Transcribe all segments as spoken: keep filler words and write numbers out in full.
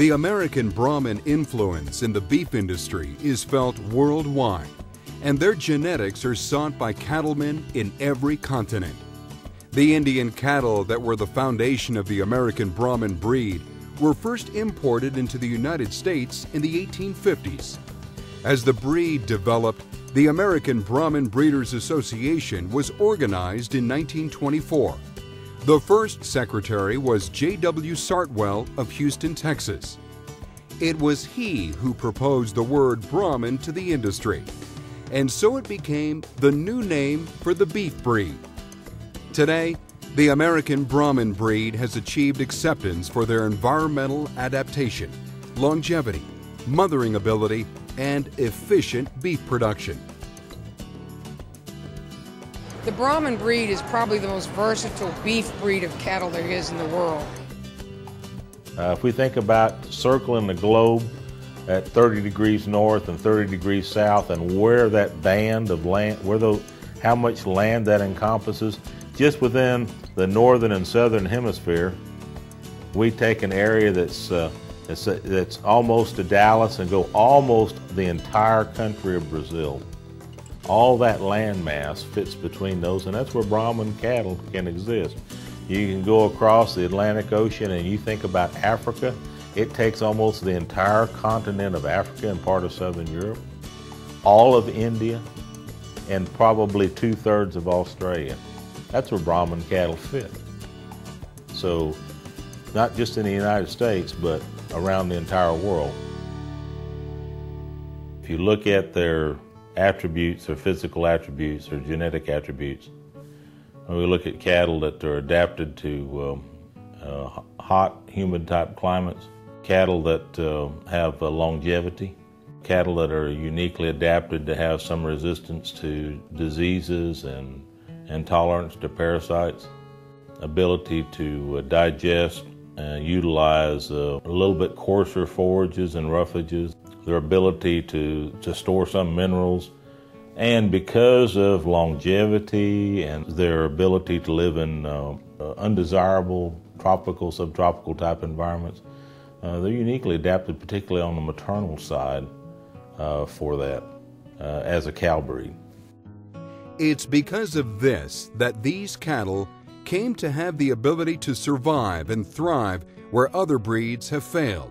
The American Brahman influence in the beef industry is felt worldwide, and their genetics are sought by cattlemen in every continent. The Indian cattle that were the foundation of the American Brahman breed were first imported into the United States in the eighteen fifties. As the breed developed, the American Brahman Breeders Association was organized in nineteen twenty-four. The first secretary was J W Sartwell of Houston, Texas. It was he who proposed the word Brahman to the industry, and so it became the new name for the beef breed. Today, the American Brahman breed has achieved acceptance for their environmental adaptation, longevity, mothering ability, and efficient beef production. The Brahman breed is probably the most versatile beef breed of cattle there is in the world. Uh, if we think about circling the globe at thirty degrees north and thirty degrees south, and where that band of land, where the, how much land that encompasses, just within the northern and southern hemisphere, we take an area that's, uh, that's, uh, that's almost to Dallas and go almost the entire country of Brazil. All that land mass fits between those, and that's where Brahman cattle can exist. You can go across the Atlantic Ocean, and you think about Africa, it takes almost the entire continent of Africa and part of southern Europe, all of India, and probably two-thirds of Australia. That's where Brahman cattle fit. So, not just in the United States, but around the entire world. If you look at their attributes, or physical attributes, or genetic attributes, when we look at cattle that are adapted to uh, uh, hot, humid-type climates, cattle that uh, have uh, longevity, cattle that are uniquely adapted to have some resistance to diseases and intolerance to parasites, ability to uh, digest and utilize uh, a little bit coarser forages and roughages, their ability to, to store some minerals, and because of longevity and their ability to live in uh, undesirable tropical, subtropical type environments, uh, they're uniquely adapted, particularly on the maternal side, uh, for that uh, as a cow breed. It's because of this that these cattle came to have the ability to survive and thrive where other breeds have failed.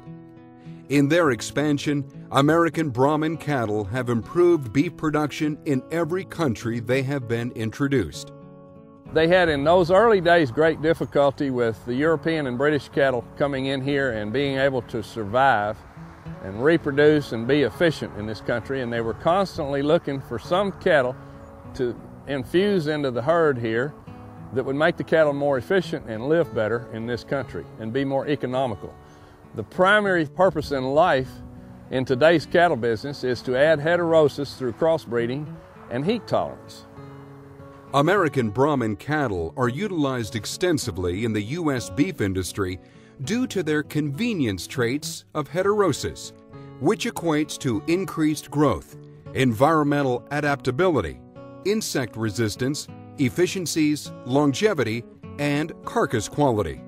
In their expansion, American Brahman cattle have improved beef production in every country they have been introduced. They had in those early days great difficulty with the European and British cattle coming in here and being able to survive and reproduce and be efficient in this country, and they were constantly looking for some cattle to infuse into the herd here that would make the cattle more efficient and live better in this country and be more economical. The primary purpose in life in today's cattle business is to add heterosis through crossbreeding and heat tolerance. American Brahman cattle are utilized extensively in the U S beef industry due to their convenience traits of heterosis, which equates to increased growth, environmental adaptability, insect resistance, efficiencies, longevity, and carcass quality.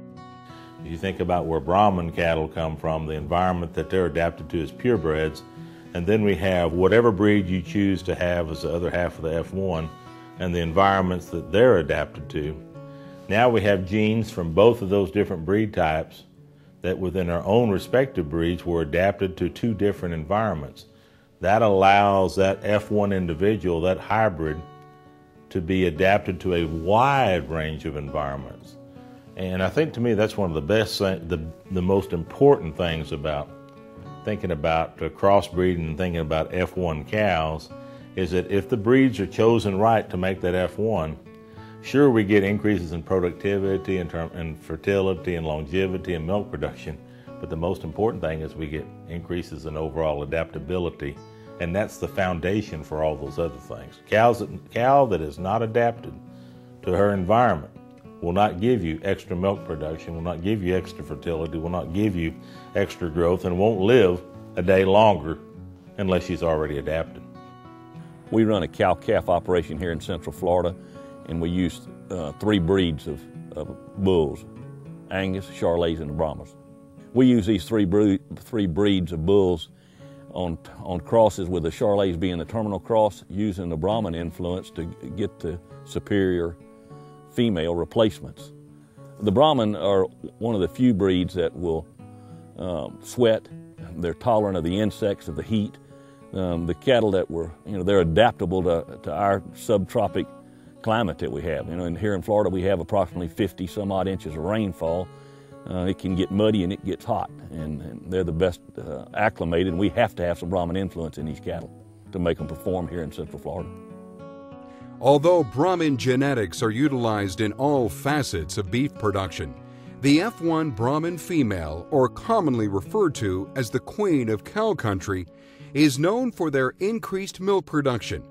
You think about where Brahman cattle come from, the environment that they're adapted to is purebreds, and then we have whatever breed you choose to have as the other half of the F one, and the environments that they're adapted to. Now we have genes from both of those different breed types that within our own respective breeds were adapted to two different environments. That allows that F one individual, that hybrid, to be adapted to a wide range of environments. And I think to me that's one of the best, thing, the, the most important things about thinking about crossbreeding and thinking about F one cows is that if the breeds are chosen right to make that F one, sure we get increases in productivity and, term, and fertility and longevity and milk production, but the most important thing is we get increases in overall adaptability. And that's the foundation for all those other things. Cows, cow that is not adapted to her environment will not give you extra milk production, will not give you extra fertility, will not give you extra growth, and won't live a day longer unless she's already adapted. We run a cow-calf operation here in Central Florida, and we use uh, three breeds of, of bulls, Angus, Charolais, and the Brahmas. We use these three brood, three breeds of bulls on on crosses with the Charlays being the terminal cross, using the Brahman influence to get the superior female replacements. The Brahman are one of the few breeds that will um, sweat. They're tolerant of the insects, of the heat. Um, the cattle that were, you know, they're adaptable to, to our subtropic climate that we have. You know, and here in Florida we have approximately fifty some odd inches of rainfall. Uh, it can get muddy and it gets hot, and, and they're the best uh, acclimated, and we have to have some Brahman influence in these cattle to make them perform here in Central Florida. Although Brahman genetics are utilized in all facets of beef production, the F one Brahman female, or commonly referred to as the Queen of Cow Country, is known for their increased milk production,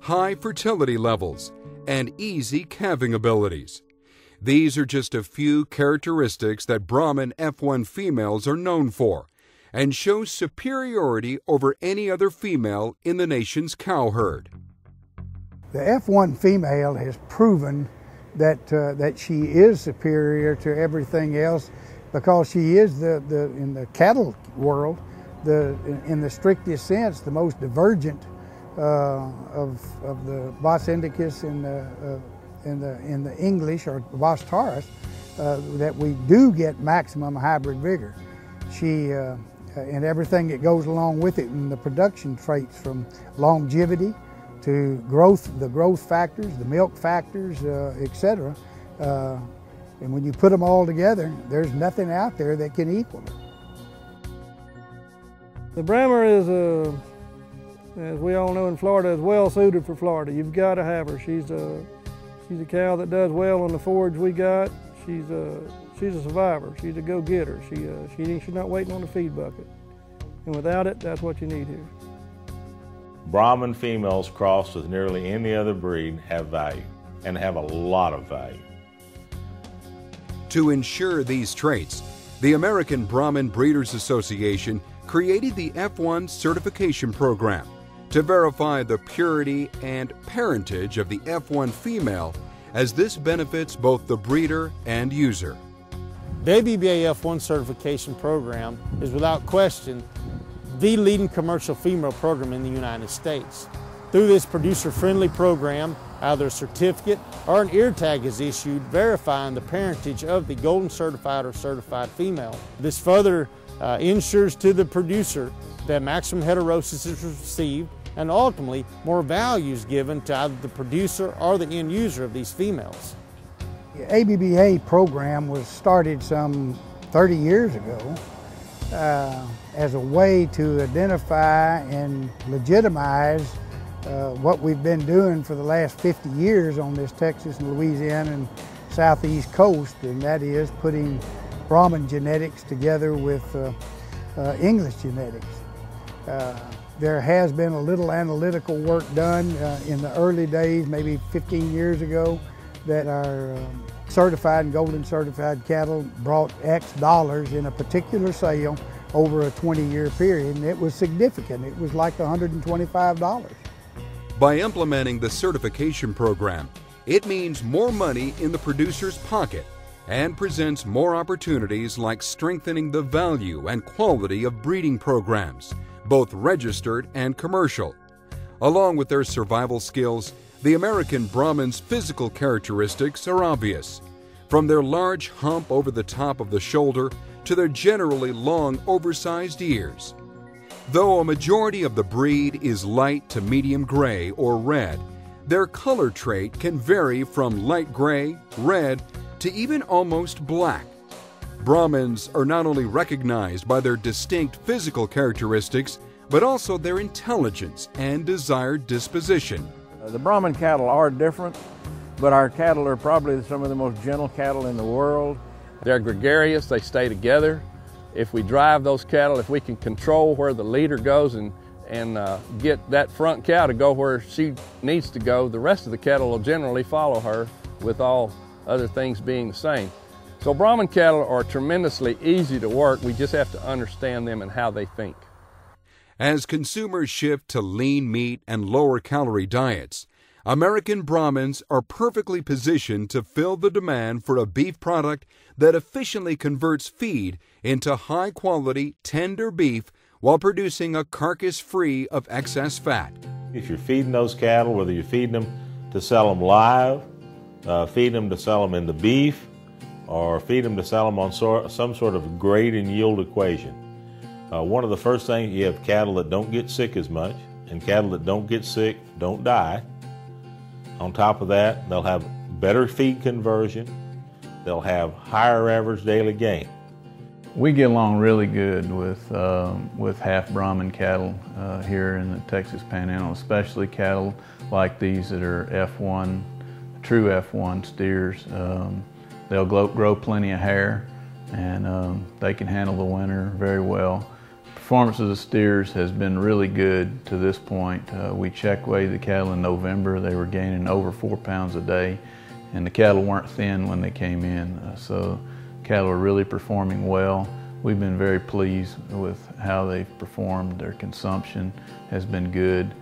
high fertility levels, and easy calving abilities. These are just a few characteristics that Brahman F one females are known for and show superiority over any other female in the nation's cow herd. The F one female has proven that, uh, that she is superior to everything else because she is, the, the, in the cattle world, the, in the strictest sense, the most divergent uh, of, of the Bos Indicus and the uh, In the, in the English, or Bos Taurus, uh, that we do get maximum hybrid vigor. She, uh, and everything that goes along with it, and the production traits from longevity to growth, the growth factors, the milk factors, uh, et cetera. Uh, and when you put them all together, there's nothing out there that can equal it. The Brahman is a, as we all know in Florida, is well suited for Florida. You've got to have her. She's a She's a cow that does well on the forage we got. She's a, she's a survivor. She's a go-getter. She, uh, she, she's not waiting on the feed bucket. And without it, that's what you need here. Brahman females crossed with nearly any other breed have value, and have a lot of value. To ensure these traits, the American Brahman Breeders Association created the F one Certification Program to verify the purity and parentage of the F one female, as this benefits both the breeder and user. The A B B A F one Certification Program is without question the leading commercial female program in the United States. Through this producer-friendly program, either a certificate or an ear tag is issued verifying the parentage of the golden certified or certified female. This further uh, ensures to the producer that maximum heterosis is received, and ultimately more value is given to either the producer or the end user of these females. The A B B A program was started some thirty years ago uh, as a way to identify and legitimize uh, what we've been doing for the last fifty years on this Texas and Louisiana and Southeast coast, and that is putting Brahman genetics together with uh, uh, English genetics. Uh, There has been a little analytical work done uh, in the early days, maybe fifteen years ago, that our um, certified and golden certified cattle brought X dollars in a particular sale over a twenty year period, and it was significant. It was like one hundred twenty-five dollars. By implementing the certification program, it means more money in the producer's pocket and presents more opportunities like strengthening the value and quality of breeding programs, both registered and commercial. Along with their survival skills, the American Brahman's physical characteristics are obvious. From their large hump over the top of the shoulder to their generally long, oversized ears. Though a majority of the breed is light to medium gray or red, their color trait can vary from light gray, red, to even almost black. Brahmans are not only recognized by their distinct physical characteristics, but also their intelligence and desired disposition. The Brahman cattle are different, but our cattle are probably some of the most gentle cattle in the world. They're gregarious, they stay together. If we drive those cattle, if we can control where the leader goes and, and uh, get that front cow to go where she needs to go, the rest of the cattle will generally follow her, with all other things being the same. So Brahman cattle are tremendously easy to work. We just have to understand them and how they think. As consumers shift to lean meat and lower calorie diets, American Brahmins are perfectly positioned to fill the demand for a beef product that efficiently converts feed into high-quality, tender beef while producing a carcass free of excess fat. If you're feeding those cattle, whether you're feeding them to sell them live, uh, feeding them to sell them in the beef, or feed them to sell them on so, some sort of grade and yield equation. Uh, one of the first things, you have cattle that don't get sick as much, and cattle that don't get sick don't die. On top of that, they'll have better feed conversion. They'll have higher average daily gain. We get along really good with, uh, with half Brahman cattle uh, here in the Texas Panhandle, especially cattle like these that are F one, true F one steers. Um, They'll grow, grow plenty of hair, and um, they can handle the winter very well. Performance of the steers has been really good to this point. Uh, we check weighed the cattle in November. They were gaining over four pounds a day, and the cattle weren't thin when they came in. Uh, so cattle are really performing well. We've been very pleased with how they've performed. Their consumption has been good.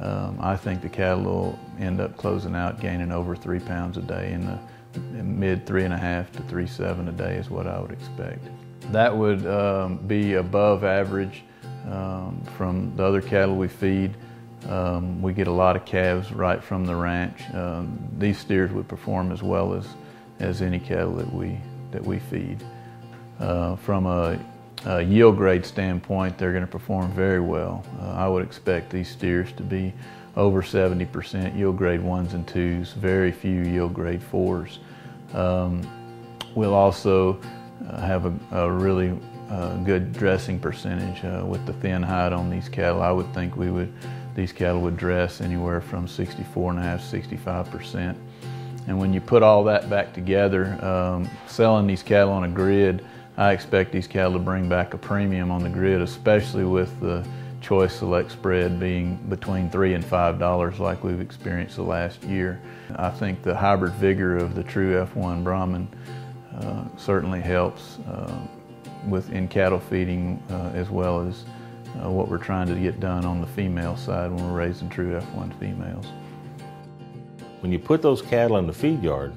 Um, I think the cattle will end up closing out gaining over three pounds a day in the mid three and a half to three seven a day is what I would expect. That would um, be above average um, from the other cattle we feed. Um, we get a lot of calves right from the ranch. Um, these steers would perform as well as as any cattle that we that we feed. Uh, from a, a yield grade standpoint, they're going to perform very well. Uh, I would expect these steers to be over seventy percent yield grade ones and twos, very few yield grade fours. Um, we'll also uh, have a, a really uh, good dressing percentage uh, with the thin hide on these cattle. I would think we would, these cattle would dress anywhere from sixty-four and a half, sixty-five percent. And when you put all that back together, um, selling these cattle on a grid, I expect these cattle to bring back a premium on the grid, especially with the choice select spread being between three and five dollars like we've experienced the last year. I think the hybrid vigor of the true F one Brahman uh, certainly helps uh, with in cattle feeding uh, as well as uh, what we're trying to get done on the female side when we're raising true F one females. When you put those cattle in the feed yard,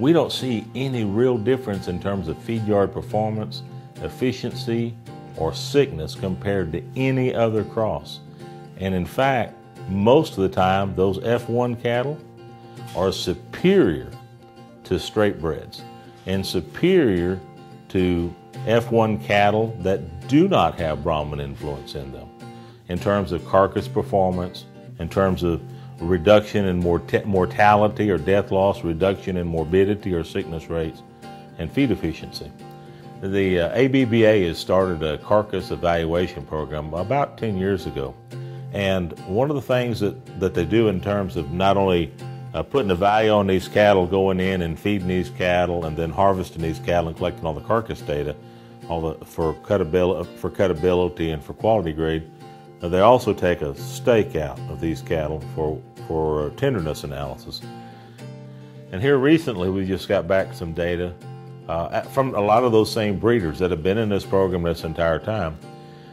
we don't see any real difference in terms of feed yard performance, efficiency, or sickness compared to any other cross. And in fact, most of the time, those F one cattle are superior to straightbreds and superior to F one cattle that do not have Brahman influence in them in terms of carcass performance, in terms of reduction in mort- mortality or death loss, reduction in morbidity or sickness rates, and feed efficiency. The uh, A B B A has started a carcass evaluation program about ten years ago. And one of the things that, that they do in terms of not only uh, putting a value on these cattle, going in and feeding these cattle, and then harvesting these cattle and collecting all the carcass data all the, for, cutabil for cutability and for quality grade, uh, they also take a stake out of these cattle for, for tenderness analysis. And here recently, we just got back some data Uh, from a lot of those same breeders that have been in this program this entire time.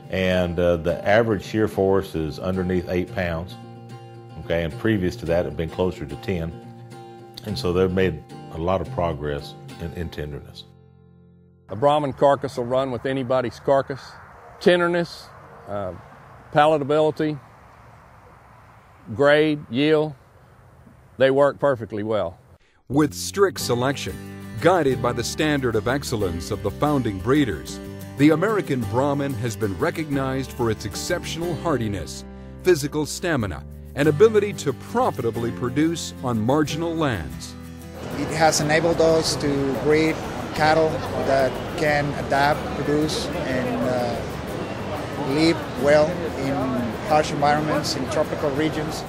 And uh, the average shear force is underneath eight pounds, okay, and previous to that, it had been closer to ten. And so they've made a lot of progress in, in tenderness. A Brahman carcass will run with anybody's carcass. Tenderness, uh, palatability, grade, yield, they work perfectly well. With strict selection, guided by the standard of excellence of the founding breeders, the American Brahman has been recognized for its exceptional hardiness, physical stamina, and ability to profitably produce on marginal lands. It has enabled us to breed cattle that can adapt, produce, and uh, live well in harsh environments, in tropical regions.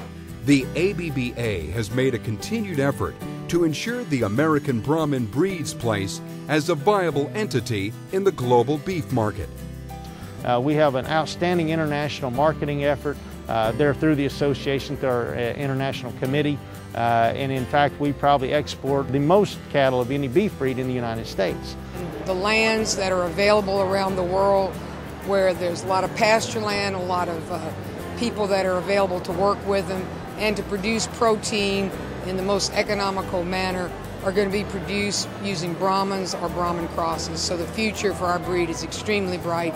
The A B B A has made a continued effort to ensure the American Brahman breed's place as a viable entity in the global beef market. Uh, we have an outstanding international marketing effort. Uh, they're through the association, through our uh, international committee, uh, and in fact we probably export the most cattle of any beef breed in the United States. The lands that are available around the world where there's a lot of pasture land, a lot of uh, people that are available to work with them, and to produce protein in the most economical manner are going to be produced using Brahmans or Brahman crosses. So the future for our breed is extremely bright.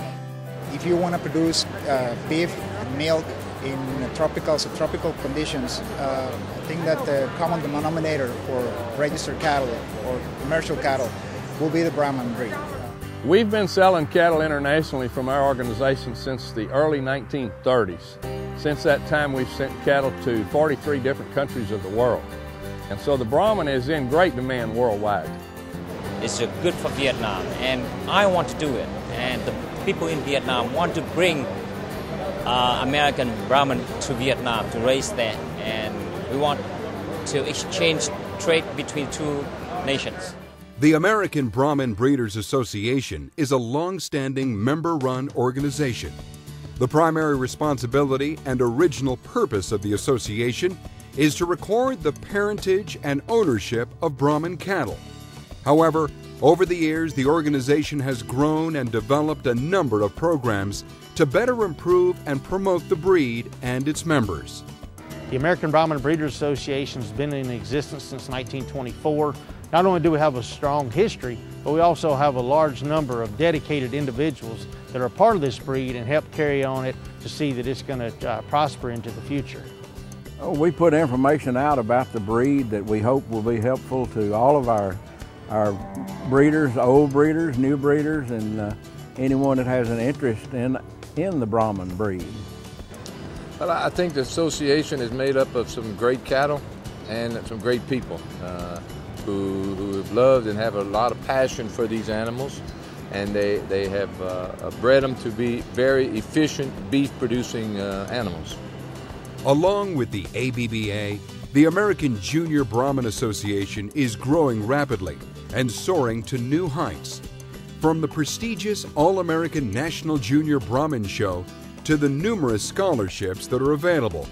If you want to produce uh, beef and milk in tropical, subtropical conditions, uh, I think that the common denominator for registered cattle or commercial cattle will be the Brahman breed. We've been selling cattle internationally from our organization since the early nineteen thirties. Since that time, we've sent cattle to forty-three different countries of the world. And so the Brahman is in great demand worldwide. It's good for Vietnam, and I want to do it. And the people in Vietnam want to bring uh, American Brahman to Vietnam to raise them. And we want to exchange trade between two nations. The American Brahman Breeders Association is a long-standing member-run organization. The primary responsibility and original purpose of the association is to record the parentage and ownership of Brahman cattle. However, over the years, the organization has grown and developed a number of programs to better improve and promote the breed and its members. The American Brahman Breeders Association has been in existence since nineteen twenty-four. Not only do we have a strong history, but we also have a large number of dedicated individuals that are part of this breed and help carry on it to see that it's going to uh, prosper into the future. Oh, we put information out about the breed that we hope will be helpful to all of our, our breeders, old breeders, new breeders, and uh, anyone that has an interest in, in the Brahman breed. Well, I think the association is made up of some great cattle and some great people uh, who, who have loved and have a lot of passion for these animals, and they, they have uh, bred them to be very efficient beef-producing uh, animals. Along with the A B B A, the American Junior Brahman Association is growing rapidly and soaring to new heights. From the prestigious All-American National Junior Brahman Show to the numerous scholarships that are available,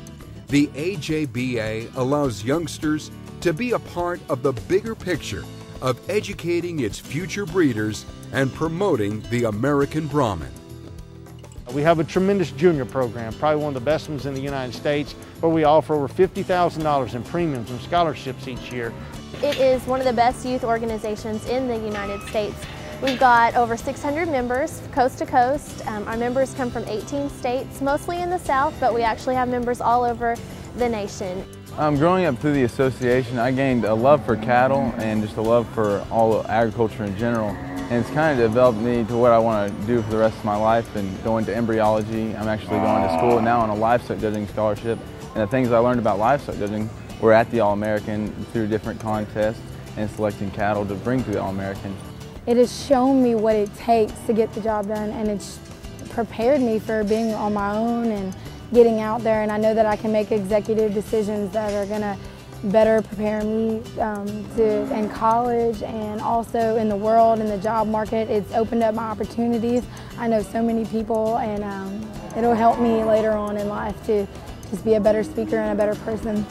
the A J B A allows youngsters to be a part of the bigger picture of educating its future breeders and promoting the American Brahman. We have a tremendous junior program, probably one of the best ones in the United States, where we offer over fifty thousand dollars in premiums and scholarships each year. It is one of the best youth organizations in the United States. We've got over six hundred members, coast to coast. Um, our members come from eighteen states, mostly in the South, but we actually have members all over the nation. Um, growing up through the association, I gained a love for cattle and just a love for all agriculture in general. And it's kind of developed me to what I want to do for the rest of my life and go into embryology. I'm actually going to school now on a livestock judging scholarship. And the things I learned about livestock judging were at the All-American through different contests and selecting cattle to bring to the All-American. It has shown me what it takes to get the job done, and it's prepared me for being on my own and getting out there. And I know that I can make executive decisions that are going to better prepare me um, to in college and also in the world, in the job market. It's opened up my opportunities. I know so many people, and um, it'll help me later on in life to just be a better speaker and a better person.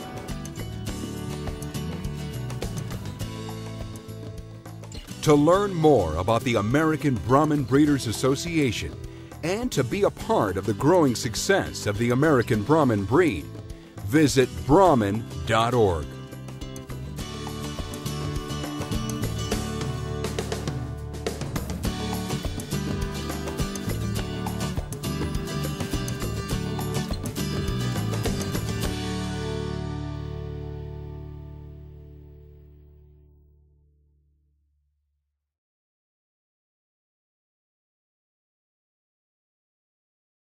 To learn more about the American Brahman Breeders Association and to be a part of the growing success of the American Brahman breed, visit Brahman dot org.